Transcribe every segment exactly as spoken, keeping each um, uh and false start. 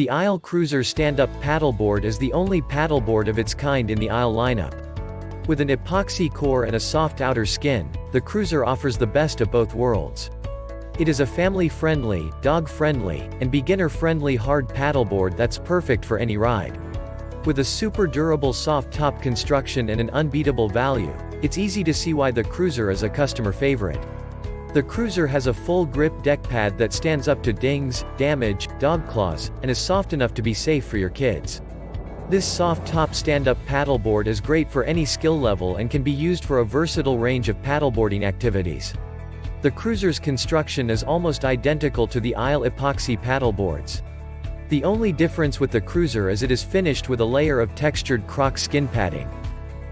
The I S L E Cruiser stand-up paddleboard is the only paddleboard of its kind in the I S L E lineup. With an epoxy core and a soft outer skin, the Cruiser offers the best of both worlds. It is a family-friendly, dog-friendly, and beginner-friendly hard paddleboard that's perfect for any ride. With a super durable soft top construction and an unbeatable value, it's easy to see why the Cruiser is a customer favorite. The Cruiser has a full grip deck pad that stands up to dings, damage, dog claws, and is soft enough to be safe for your kids. This soft top stand-up paddleboard is great for any skill level and can be used for a versatile range of paddleboarding activities. The Cruiser's construction is almost identical to the I S L E epoxy paddleboards. The only difference with the Cruiser is it is finished with a layer of textured croc skin padding.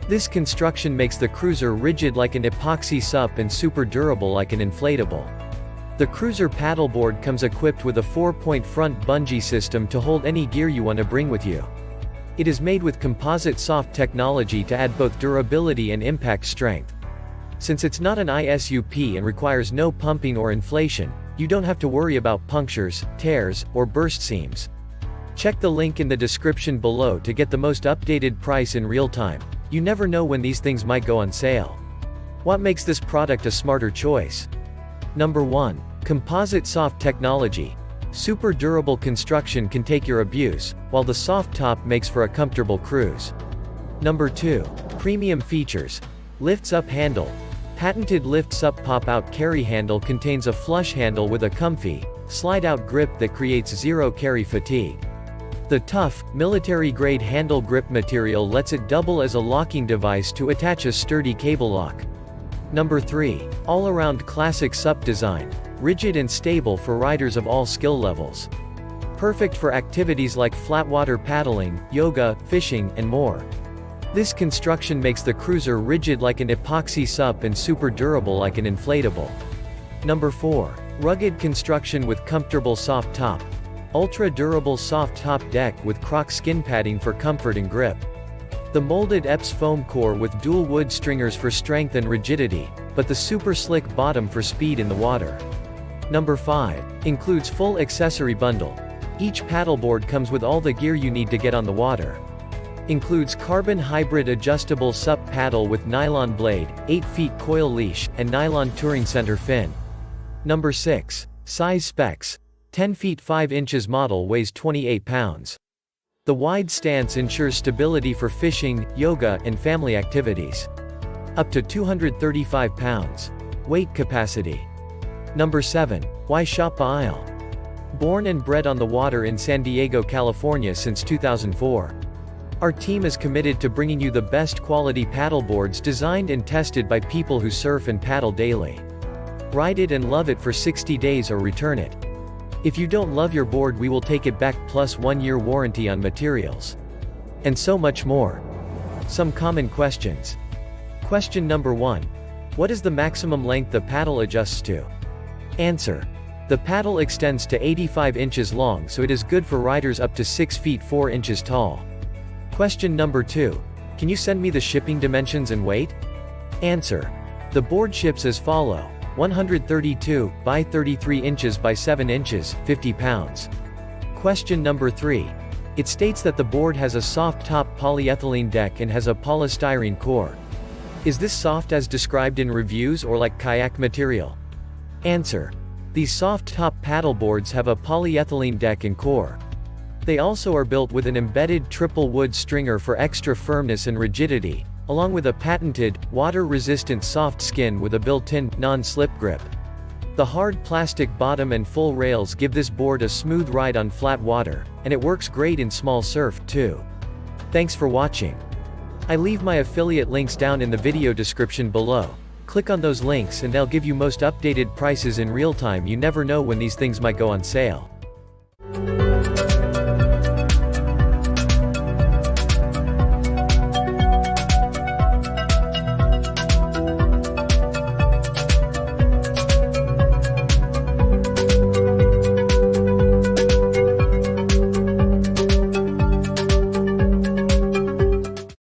This construction makes the Cruiser rigid like an epoxy sup and super durable like an inflatable. The Cruiser paddleboard comes equipped with a four-point front bungee system to hold any gear you want to bring with you. It is made with composite soft technology to add both durability and impact strength. Since it's not an I S U P and requires no pumping or inflation, you don't have to worry about punctures, tears, or burst seams. Check the link in the description below to get the most updated price in real time. You never know when these things might go on sale. What makes this product a smarter choice? Number one. Composite soft technology. Super durable construction can take your abuse, while the soft top makes for a comfortable cruise. Number two. Premium features. LIFTSUP handle. Patented LIFTSUP pop-out carry handle contains a flush handle with a comfy, slide-out grip that creates zero carry fatigue. The tough, military-grade handle grip material lets it double as a locking device to attach a sturdy cable lock. Number three. All-around classic sup design. Rigid and stable for riders of all skill levels. Perfect for activities like flatwater paddling, yoga, fishing, and more. This construction makes the Cruiser rigid like an epoxy sup and super durable like an inflatable. Number four. Rugged construction with comfortable soft top. Ultra-durable soft top deck with croc skin padding for comfort and grip. The molded E P S foam core with dual wood stringers for strength and rigidity, but the super slick bottom for speed in the water. Number five. Includes full accessory bundle. Each paddleboard comes with all the gear you need to get on the water. Includes carbon hybrid adjustable sup paddle with nylon blade, eight feet coil leash, and nylon touring center fin. Number six. Size specs. ten feet five inches model weighs twenty-eight pounds. The wide stance ensures stability for fishing, yoga, and family activities. Up to two hundred thirty-five pounds. Weight capacity. Number seven. Why shop I S L E? Born and bred on the water in San Diego, California since two thousand four. Our team is committed to bringing you the best quality paddleboards designed and tested by people who surf and paddle daily. Ride it and love it for sixty days or return it. If you don't love your board, we will take it back plus one year warranty on materials. And so much more. Some common questions. Question number one. What is the maximum length the paddle adjusts to? Answer. The paddle extends to eighty-five inches long, so it is good for riders up to six feet four inches tall. Question number two. Can you send me the shipping dimensions and weight? Answer. The board ships as follow. one hundred thirty-two by thirty-three inches by seven inches, fifty pounds. Question number three. It states that the board has a soft top polyethylene deck and has a polystyrene core. Is this soft as described in reviews or like kayak material? Answer. These soft top paddleboards have a polyethylene deck and core. They also are built with an embedded triple wood stringer for extra firmness and rigidity, along with a patented, water-resistant soft skin with a built-in, non-slip grip. The hard plastic bottom and full rails give this board a smooth ride on flat water, and it works great in small surf, too. Thanks for watching. I leave my affiliate links down in the video description below. Click on those links and they'll give you most updated prices in real time. You never know when these things might go on sale.